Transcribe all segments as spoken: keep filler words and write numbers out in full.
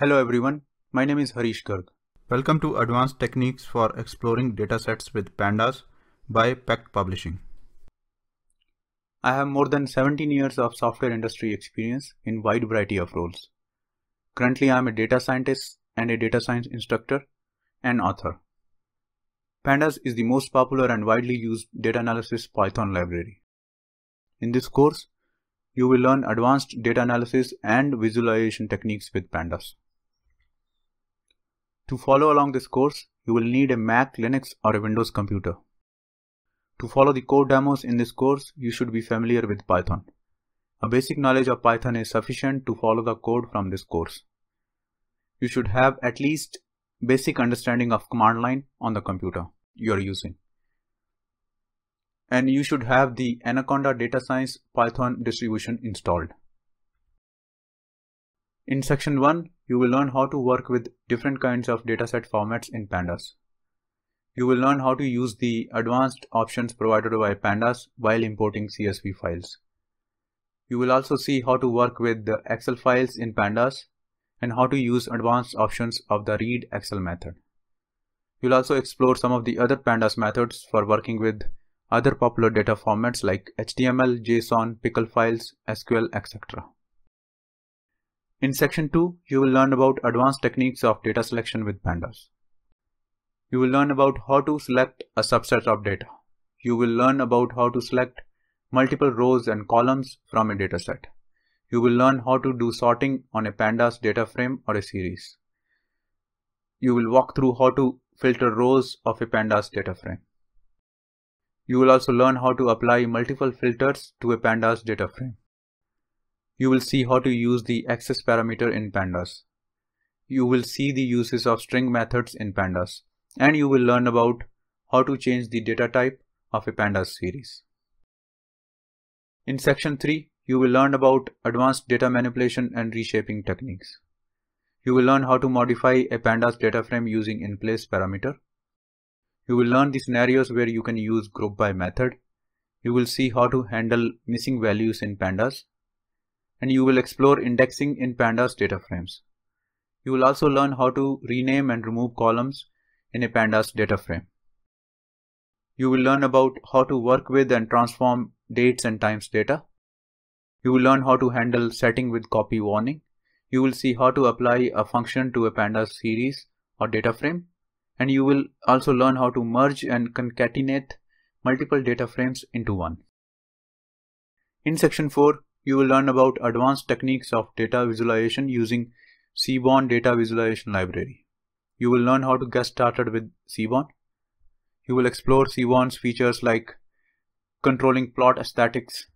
Hello everyone, my name is Harish Garg. Welcome to Advanced Techniques for Exploring Datasets with Pandas by Packt Publishing. I have more than seventeen years of software industry experience in wide variety of roles. Currently I am a data scientist and a data science instructor and author. Pandas is the most popular and widely used data analysis Python library. In this course, you will learn advanced data analysis and visualization techniques with Pandas. To follow along this course, you will need a Mac, Linux or a Windows computer. To follow the code demos in this course, you should be familiar with Python. A basic knowledge of Python is sufficient to follow the code from this course. You should have at least basic understanding of command line on the computer you are using. And you should have the Anaconda Data Science Python distribution installed. In section one, you will learn how to work with different kinds of dataset formats in Pandas. You will learn how to use the advanced options provided by Pandas while importing C S V files. You will also see how to work with the Excel files in Pandas and how to use advanced options of the read Excel method. You'll also explore some of the other Pandas methods for working with other popular data formats like H T M L, JSON, pickle files, S Q L, et cetera. In section two, you will learn about advanced techniques of data selection with Pandas. You will learn about how to select a subset of data. You will learn about how to select multiple rows and columns from a dataset. You will learn how to do sorting on a Pandas data frame or a series. You will walk through how to filter rows of a Pandas data frame. You will also learn how to apply multiple filters to a Pandas data frame. You will see how to use the access parameter in Pandas. You will see the uses of string methods in Pandas. And you will learn about how to change the data type of a Pandas series. In section three, you will learn about advanced data manipulation and reshaping techniques. You will learn how to modify a Pandas data frame using in-place parameter. You will learn the scenarios where you can use group by method. You will see how to handle missing values in Pandas. And you will explore indexing in Pandas data frames. You will also learn how to rename and remove columns in a Pandas data frame. You will learn about how to work with and transform dates and times data. You will learn how to handle setting with copy warning. You will see how to apply a function to a Pandas series or data frame. And you will also learn how to merge and concatenate multiple data frames into one. In section four, you will learn about advanced techniques of data visualization using Seaborn data visualization library. You will learn how to get started with Seaborn. You will explore Seaborn's features like controlling plot aesthetics,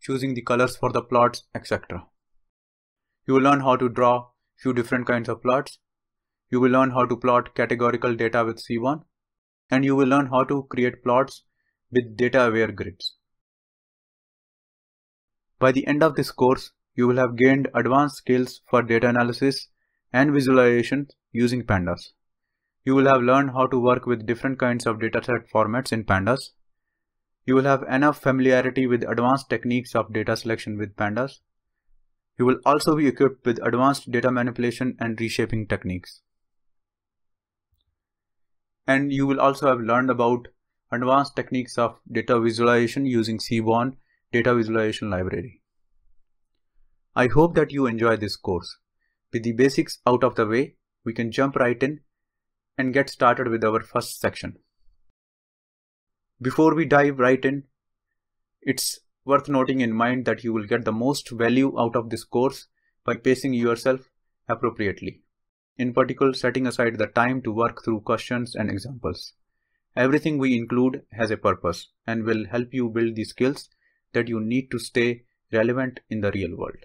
choosing the colors for the plots, et cetera. You will learn how to draw few different kinds of plots. You will learn how to plot categorical data with Seaborn, and you will learn how to create plots with data-aware grids. By the end of this course, you will have gained advanced skills for data analysis and visualization using Pandas. You will have learned how to work with different kinds of dataset formats in Pandas. You will have enough familiarity with advanced techniques of data selection with Pandas. You will also be equipped with advanced data manipulation and reshaping techniques. And you will also have learned about advanced techniques of data visualization using Seaborn data visualization library. I hope that you enjoy this course. With the basics out of the way, we can jump right in and get started with our first section. Before we dive right in, it's worth noting in mind that you will get the most value out of this course by pacing yourself appropriately. In particular, setting aside the time to work through questions and examples. Everything we include has a purpose and will help you build the skills that you need to stay relevant in the real world.